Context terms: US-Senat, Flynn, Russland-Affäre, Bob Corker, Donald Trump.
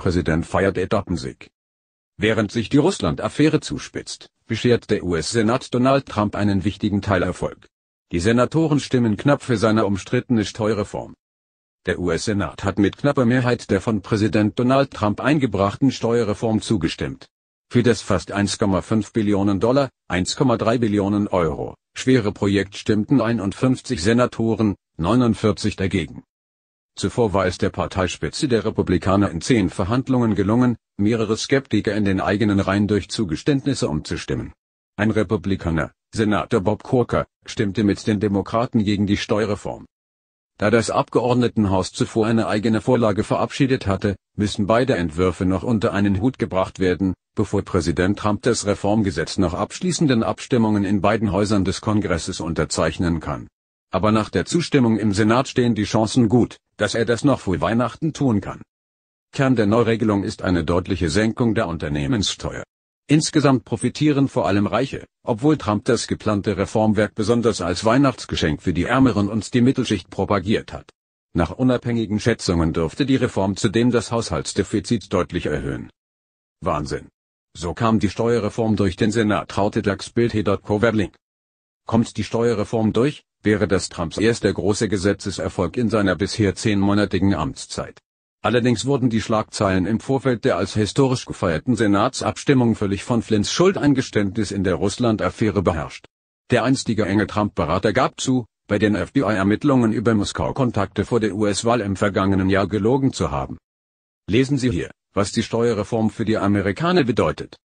Präsident feiert Etappensieg. Während sich die Russland-Affäre zuspitzt, beschert der US-Senat Donald Trump einen wichtigen Teilerfolg. Die Senatoren stimmen knapp für seine umstrittene Steuerreform. Der US-Senat hat mit knapper Mehrheit der von Präsident Donald Trump eingebrachten Steuerreform zugestimmt. Für das fast $1,5 Billionen, 1,3 Billionen Euro, schwere Projekt stimmten 51 Senatoren, 49 dagegen. Zuvor war es der Parteispitze der Republikaner in 10 Verhandlungen gelungen, mehrere Skeptiker in den eigenen Reihen durch Zugeständnisse umzustimmen. Ein Republikaner, Senator Bob Corker, stimmte mit den Demokraten gegen die Steuerreform. Da das Abgeordnetenhaus zuvor eine eigene Vorlage verabschiedet hatte, müssen beide Entwürfe noch unter einen Hut gebracht werden, bevor Präsident Trump das Reformgesetz nach abschließenden Abstimmungen in beiden Häusern des Kongresses unterzeichnen kann. Aber nach der Zustimmung im Senat stehen die Chancen gut, dass er das noch vor Weihnachten tun kann. Kern der Neuregelung ist eine deutliche Senkung der Unternehmenssteuer. Insgesamt profitieren vor allem Reiche, obwohl Trump das geplante Reformwerk besonders als Weihnachtsgeschenk für die Ärmeren und die Mittelschicht propagiert hat. Nach unabhängigen Schätzungen dürfte die Reform zudem das Haushaltsdefizit deutlich erhöhen. Wahnsinn! So kam die Steuerreform durch den Senat. Kommt die Steuerreform durch, wäre das Trumps erster großer Gesetzeserfolg in seiner bisher 10-monatigen Amtszeit. Allerdings wurden die Schlagzeilen im Vorfeld der als historisch gefeierten Senatsabstimmung völlig von Flynns Schuldeingeständnis in der Russland-Affäre beherrscht. Der einstige enge Trump-Berater gab zu, bei den FBI-Ermittlungen über Moskau-Kontakte vor der US-Wahl im vergangenen Jahr gelogen zu haben. Lesen Sie hier, was die Steuerreform für die Amerikaner bedeutet.